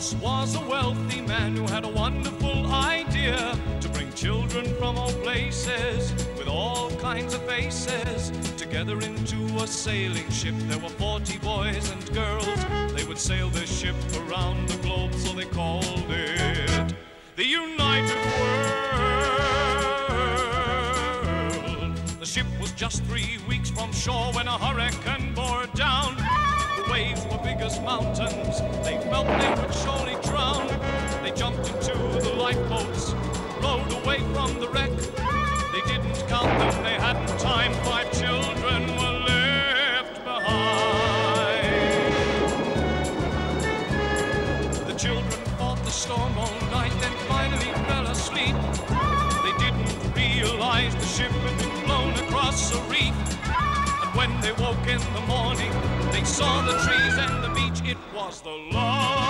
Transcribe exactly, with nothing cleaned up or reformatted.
Once was a wealthy man who had a wonderful idea to bring children from all places with all kinds of faces together into a sailing ship. There were forty boys and girls. They would sail their ship around the globe, so they called it the United World. The ship was just three weeks from shore when a hurricane bore down. The waves were big as mountains. They felt they would surely drown. They jumped into the lifeboats, rowed away from the wreck. They didn't count them, they hadn't time. Five children were left behind. The children fought the storm all night, then finally fell asleep. They didn't realize the ship had been blown across a reef. When they woke in the morning, they saw the trees and the beach. It was the Lord.